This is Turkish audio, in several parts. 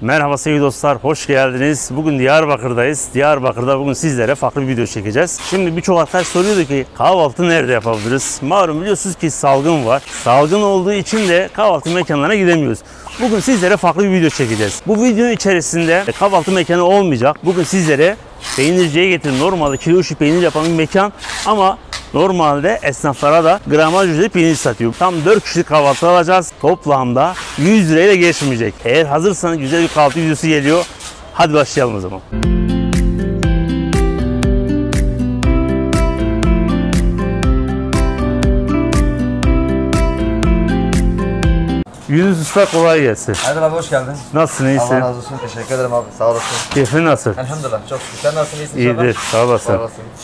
Merhaba sevgili dostlar, hoş geldiniz. Bugün Diyarbakır'dayız. Diyarbakır'da bugün sizlere farklı bir video çekeceğiz. Şimdi birçok arkadaş soruyordu ki kahvaltı nerede yapabiliriz? Malum biliyorsunuz ki salgın var. Salgın olduğu için de kahvaltı mekanlarına gidemiyoruz. Bugün sizlere farklı bir video çekeceğiz. Bu videonun içerisinde kahvaltı mekanı olmayacak. Bugün sizlere peynirciye getirin. Normalde kilo üstü peynir yapan bir mekan ama normalde esnaflara da gramaj üzeri peynir satıyor. Tam 4 kişilik kahvaltı alacağız. Toplamda 100 lirayla geçmeyecek. Eğer hazırsanız güzel bir kahvaltı videosu geliyor. Hadi başlayalım o zaman. Yunus Usta, kolay gelsin. Aydın abi, hoş geldin. Nasılsın, iyisin? Allah razı olsun, teşekkür ederim abi, sağ olasın. Keyfin nasıl? Elhamdülillah, çok şükür. Sen nasılsın, iyisin? İyidir, sağ olasın.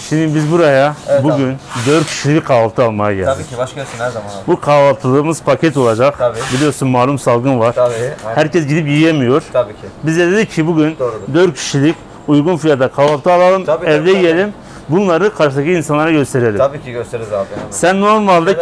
Şimdi biz buraya bugün abi 4 kişilik kahvaltı almaya geldik. Tabii ki, başka gelsin her zaman abi. Bu kahvaltılığımız paket olacak. Tabii. Biliyorsun malum salgın var. Tabii. Aynen. Herkes gidip yiyemiyor. Tabii ki. Bize dedik ki bugün doğrudur, 4 kişilik uygun fiyata kahvaltı alalım, tabii, evde yiyelim. Bunları karşıdaki insanlara gösterelim. Tabii ki gösteririz abi. Hemen. Sen normalde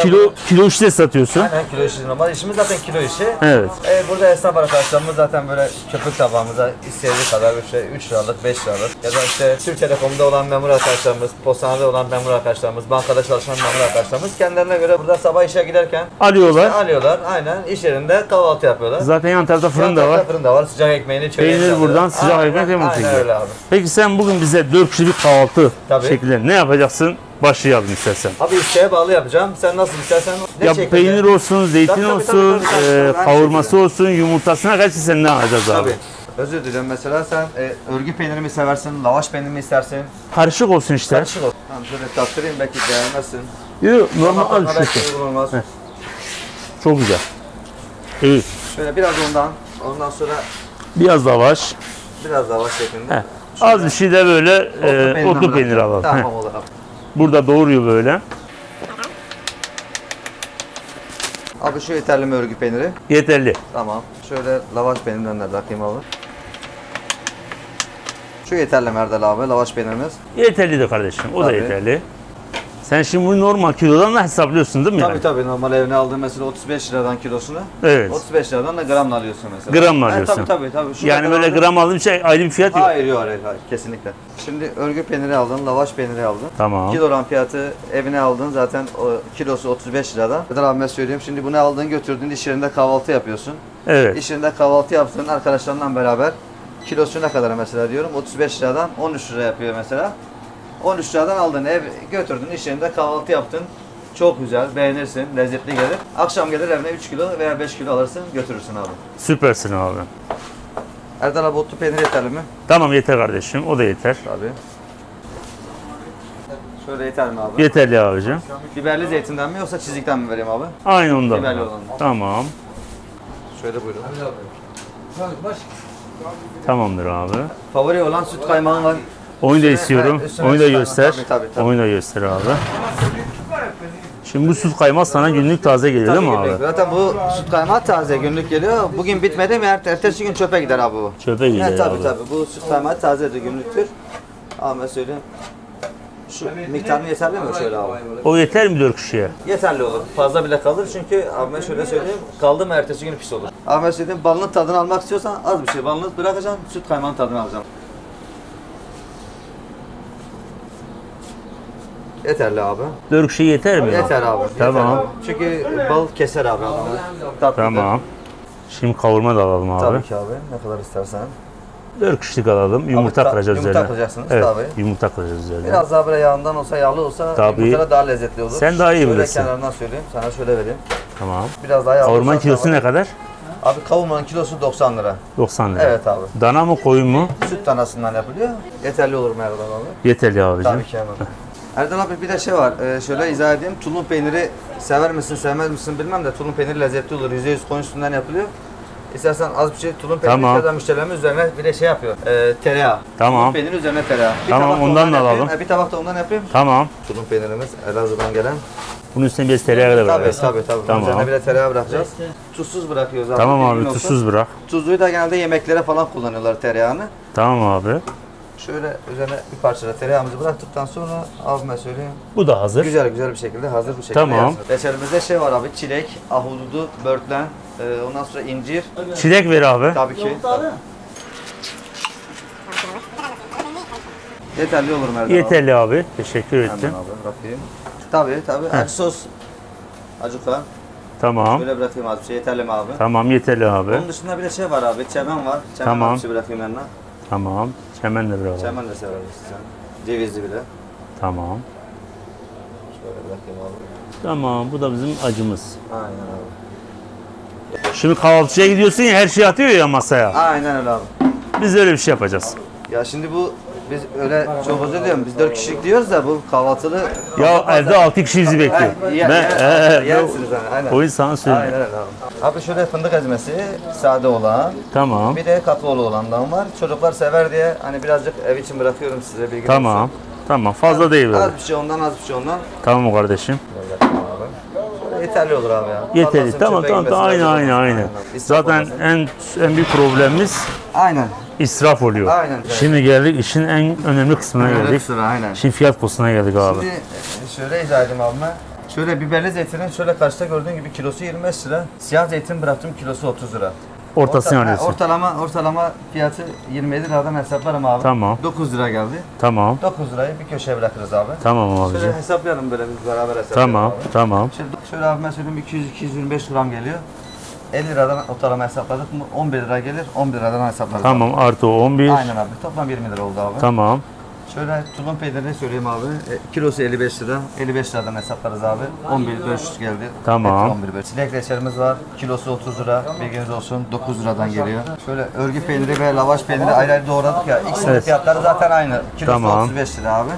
kilo işle satıyorsun. Aynen, kilo işi. Normal işimiz zaten kilo işi. Evet. Burada esnaf arkadaşlarımız zaten böyle köpük tabağımıza istediği kadar bir şey 3 liralık, 5 liralık ya da işte Türk Telekom'da olan memur arkadaşlarımız, postanede olan memur arkadaşlarımız, bankada çalışan memur arkadaşlarımız kendilerine göre burada sabah işe giderken alıyorlar. İşte alıyorlar. Aynen, iş yerinde kahvaltı yapıyorlar. Zaten yan tarafta fırın da var. Sıcak ekmeğini çöreğini peynir alıyorlar. Buradan sıcak ekmek öyle abi. Peki sen bugün bize 4 kişilik kahvaltı ne yapacaksın? Başlayalım istersen. Abi isteğe bağlı yapacağım. Sen nasıl istersen. Ya peynir olsun, zeytin olsun, kavurması olsun, yumurtasına kaç sen ne alacaksın abi? Tabii. Özür dilerim, mesela sen örgü peyniri mi seversin, lavaş peyniri mi istersin? Karışık olsun işte. Karışık olsun. Tamam, şöyle tattırayım, belki beğenmezsin. Yok, normal olmaz. Çok güzel. Evet. Şöyle biraz ondan sonra biraz lavaş. Biraz lavaş şeklinde. He. Az bir şey de böyle otlu peynir alalım. Tamam, olur abi. Burada doğruyor böyle. Abi şu yeterli mi örgü peyniri? Yeterli. Tamam. Şöyle lavaş peynirinden de bakayım abi. Şu yeterli mi Erdal abi, lavaş peynirimiz? Yeterli de kardeşim, o tabii da yeterli. Sen şimdi bunu normal kilodan da hesaplıyorsun değil mi? Tabii yani? Tabii, normal evine aldığın mesela 35 liradan kilosunu, evet. 35 liradan da gramla alıyorsun mesela. Gramla alıyorsun. Tabii. Şu yani böyle gram aldığım şey ayrı bir fiyat yok. Hayır, kesinlikle. Şimdi örgü peyniri aldın, lavaş peyniri aldın. Tamam. Kilogram fiyatı evine aldın, zaten o kilosu 35 liradan. Rahmet söyleyeyim, şimdi bunu aldın götürdün, iş yerinde kahvaltı yapıyorsun. Evet. İş yerinde kahvaltı yaptığın arkadaşlarından beraber kilosu ne kadar mesela diyorum, 35 liradan 13 lira yapıyor mesela. 13 liradan aldın, ev götürdün, iş yerinde kahvaltı yaptın. Çok güzel, beğenirsin, lezzetli gelir. Akşam gelir evine 3 kilo veya 5 kilo alırsın, götürürsün abi. Süpersin abi. Erdal abi, otlu peynir yeterli mi? Tamam, yeter kardeşim, o da yeter. Tabii. Şöyle yeter mi abi? Yeterli abicim. Biberli zeytinden mi yoksa çizikten mi vereyim abi? Aynı ondan. Biberli olan. Tamam. Şöyle buyurun. Tamamdır abi. Favori olan süt kaymağın var. Onu da istiyorum. Onu da göster. Tabii. Onu da göster abi. Şimdi bu süt kaymağı sana günlük taze geliyor değil mi abi? Zaten bu süt kaymağı taze günlük geliyor. Bugün bitmedi mi ertesi gün çöpe gider abi bu. Çöpe gider abi. Tabii. Bu süt kaymağı tazedir, günlüktür. Ama söyleyeyim. Şu miktarını yeterli mi şöyle abi? O yeter mi 4 kişiye? Yeterli olur. Fazla bile kalır çünkü abi şöyle söyleyeyim, kaldı mı ertesi gün pis olur. Abi söyleyeyim, balının tadını almak istiyorsan az bir şey balını bırakacaksın, süt kaymağının tadını alacaksın. Yeterli abi. 4 kişi yeter mi? Yeter abi. Tamam. Yeter abi. Çünkü bal keser abi adamı. Tamam. Şimdi kavurma da alalım abi. Tabii ki abi. Ne kadar istersen. 4 kişilik alalım. Yumurta kıracağız üzerine. Yumurta kıracaksınız tabii. Yumurta kıracağız üzerine. Biraz daha böyle yağından olsa, yağlı olsa tabii, yumurta daha lezzetli olur. Sen daha iyi bilirsin. Kenarından söyleyeyim. Sana şöyle vereyim. Tamam. Biraz daha yağlı. Kavurmanın kilosu ne kadar? Abi kavurmanın kilosu 90 lira. 90 lira. Evet abi. Dana mı, koyun mu? Süt danasından yapılıyor. Yeterli olur mu Erdal abi? Yeterli abicim. Tabii ki hemen. Erdal abi, bir de şey var, şöyle izah edeyim, tulum peyniri sever misin sevmez misin bilmem de tulum peyniri lezzetli olur, %100 koyun sütünden yapılıyor. İstersen az bir şey tulum peyniri kadar müşterilerimiz üzerine bir de şey yapıyor, tereyağı. Tamam. Tulum peyniri üzerine tereyağı. Tamam, ondan da alalım. Bir tabak da ondan yapayım. Tamam. Tulum peynirimiz Elazığ'dan gelen. Bunun üstüne biraz tereyağı da bırakacağız. Tabii. Tamam. Üzerine bir de tereyağı bırakacağız. Tuzsuz bırakıyoruz abi. Tamam abi, tuzsuz bırak. Tuzluyu da genelde yemeklere falan kullanıyorlar tereyağını. Tamam abi. Şöyle üzerine bir parça da tereyağımızı bıraktıktan sonra abime söyleyeyim. Bu da hazır. Güzel bir şekilde hazır bu şekilde. Tamam. Reçelimizde şey var abi, çilek, ahududu, börtlen, ondan sonra incir. Çilek ver abi. Tabii ki. Yeterli olur Merdan abi. Yeterli abi. Teşekkür ettim. Tabii. Acı sos. Acuka. Tamam. Böyle bırakayım az bir şey. Yeterli mi abi? Tamam, yeterli abi. Onun dışında bir de şey var abi. Çemen var. Çemen tamam. Bir şey bırakayım yanına. Tamam. Çemen de bırak. Çemen de severiz. Cevizli bile. Tamam. Şöyle bırakayım abi. Tamam. Bu da bizim acımız. Aynen abi. Şimdi kahvaltıya gidiyorsun ya, her şey atıyor ya masaya. Aynen öyle abi. Biz öyle bir şey yapacağız. Ya şimdi bu biz öyle çok özür diliyorum. Biz 4 kişilik diyoruz da bu kahvaltılı. Ya evde 6 kişi bizi bekliyor. Yersiniz yani. Aynen. O insanı söylüyor. Aynen öyle abi. Abi şöyle fındık ezmesi sade olan. Tamam. Bir de katlolu olandan var. Çocuklar sever diye hani birazcık ev için bırakıyorum size bilgi olsun. Tamam. Tamam. Fazla değil böyle. Az bir şey ondan, az bir şey ondan. Tamam kardeşim. Yeterli olur abi ya. Yeterli. Tamam. Aynen. Zaten en büyük problemimiz aynen israf oluyor. Aynen. Şimdi geldik işin en önemli kısmına geldik. Aynen. Şimdi fiyat konusuna geldik abi. Şimdi şöyle izah edeyim abime. Şöyle biberli zeytinin şöyle karşıda gördüğün gibi kilosu 25 lira. Siyah zeytin bıraktım kilosu 30 lira. Ortasını arıyorsun. Ortalama fiyatı 27 liradan hesaplarım abi. Tamam. 9 lira geldi. Tamam. 9 lirayı bir köşeye bırakırız abi. Tamam abi. Şöyle hesaplayalım böyle biz beraber hesaplayalım. Tamam. Şimdi şöyle abime söyleyeyim 200-225 gram geliyor. 50 liradan ortalama hesapladık mı 11 lira gelir, 11 liradan hesaplarız. Tamam abi. Artı 11. Aynen abi. Toplam 20 lira oldu abi. Tamam. Şöyle tulum peynirini söyleyeyim abi. Kilosu 55 lira. 55 liradan hesaplarız abi. 11.500 geldi. Tamam. 11.500. Çilek reçelimiz var. Kilosu 30 lira. Bilginiz olsun. 9 liradan geliyor. Şöyle örgü peyniri ve lavaş peyniri ayrı doğradık ya. İkisinin evet. Fiyatları zaten aynı. Kilosu tamam. 35 lira abi.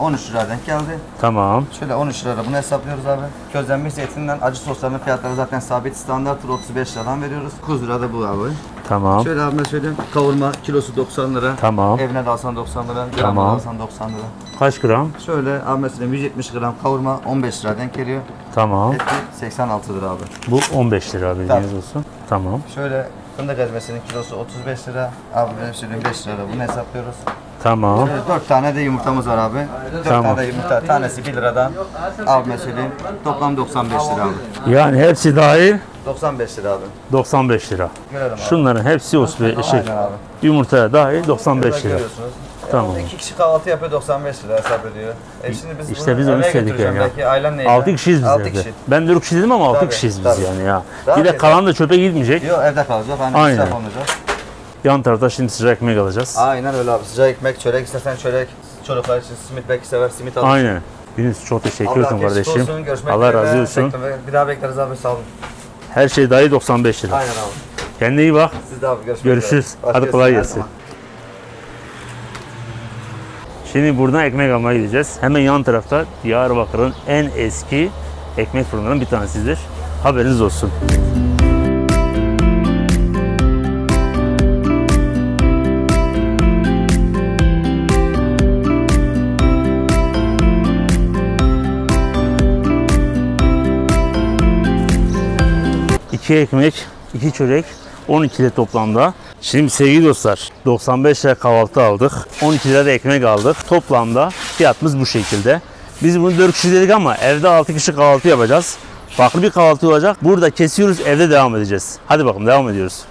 13 lira denk geldi. Tamam. Şöyle 13 lira bunu hesaplıyoruz abi. Közlenmiş zeytinden acı soslarının fiyatları zaten sabit standarttır. 35 liradan veriyoruz. 9 lira da bu abi. Tamam. Şöyle abime söyleyeyim. Kavurma kilosu 90 lira. Tamam. Evine de alsan 90 lira. Tamam. Alsan 90 lira. Kaç gram? Şöyle abime söyleyeyim 170 gram kavurma 15 lira denk geliyor. Tamam. Eti 86 lira abi. Bu 15 lira abi bilginiz olsun. Tamam. Şöyle fındık ezmesinin kilosu 35 lira. Abi benim söyleyeyim 5 lira bunu hesaplıyoruz. Tamam. 4 tane de yumurtamız var abi. 4 tamam. Tane de yumurta tanesi 1 liradan abi söyleyeyim toplam 95 lira abi. Yani hepsi dahil 95 lira abi. 95 lira. Görelim abi. Şunların hepsi olsun bir şey. Yumurtaya dahil 95 lira. Tamam. 2 kişi kahvaltı yapıyor 95 lira hesap ediyor. Şimdi biz işte biz onu söyledik yani. Ailen neydi? 6 kişiyiz biz evde. Kişi. Ben 4 kişi dedim ama 6 kişiyiz biz yani ya. Bir de kalan da çöpe gitmeyecek. Yok evde kalacak. Aynen. Yan tarafta şimdi sıcak ekmek alacağız. Aynen öyle abi. Sıcak ekmek, çörek istersen çörek. Çocuklar için simit belki sever, simit alır. Aynen. Biriniz çok teşekkür ederim kardeşim. Olsun, Allah razı olsun. Bir daha bekleriz abi, sağ olun. Her şey dahi 95 lira. Aynen abi. Kendine iyi bak. Siz de abi görüşürüz. Hadi kolay gelsin. Şimdi buradan ekmek almaya gideceğiz. Hemen yan tarafta Diyarbakır'ın en eski ekmek fırınlarının bir tanesidir. Haberiniz olsun. İki ekmek, iki çörek, 12 lira toplamda. Şimdi sevgili dostlar, 95 lira kahvaltı aldık, 12 lira da ekmek aldık. Toplamda fiyatımız bu şekilde. Biz bunu 4 kişi dedik ama evde 6 kişi kahvaltı yapacağız. Farklı bir kahvaltı olacak. Burada kesiyoruz, evde devam edeceğiz. Hadi bakalım, devam ediyoruz.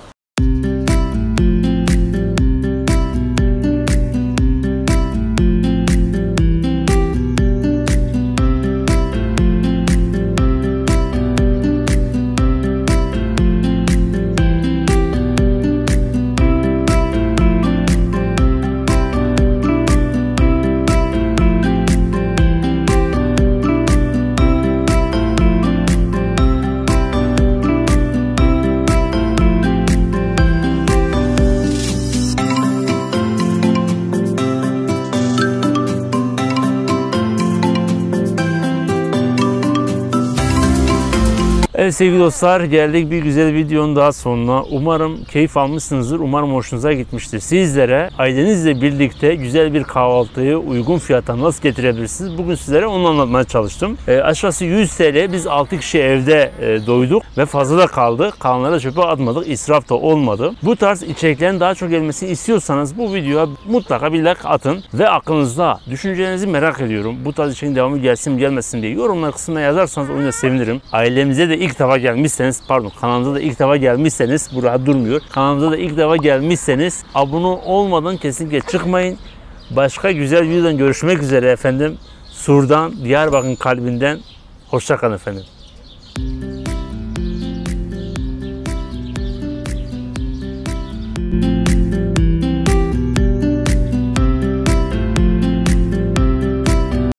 Evet sevgili dostlar, geldik bir güzel videonun daha sonuna. Umarım keyif almışsınızdır, umarım hoşunuza gitmiştir. Sizlere ailenizle birlikte güzel bir kahvaltıyı uygun fiyata nasıl getirebilirsiniz? Bugün sizlere onu anlatmaya çalıştım. Aşağısı 100 TL, biz 6 kişi evde doyduk ve fazla da kaldı. Kalanlara çöpe atmadık, israf da olmadı. Bu tarz içeriklerin daha çok gelmesini istiyorsanız bu videoya mutlaka bir like atın. Ve aklınızda, düşüncelerinizi merak ediyorum. Bu tarz içeriğin devamı gelsin mi gelmesin diye yorumlar kısmına yazarsanız onu da sevinirim. Ailemize de ilk defa gelmişseniz, kanalımıza da ilk defa gelmişseniz, buraya durmuyor. Kanalımıza da ilk defa gelmişseniz abone olmadan kesinlikle çıkmayın. Başka güzel videodan görüşmek üzere efendim. Sur'dan, Diyarbakır'ın kalbinden hoşça kalın efendim.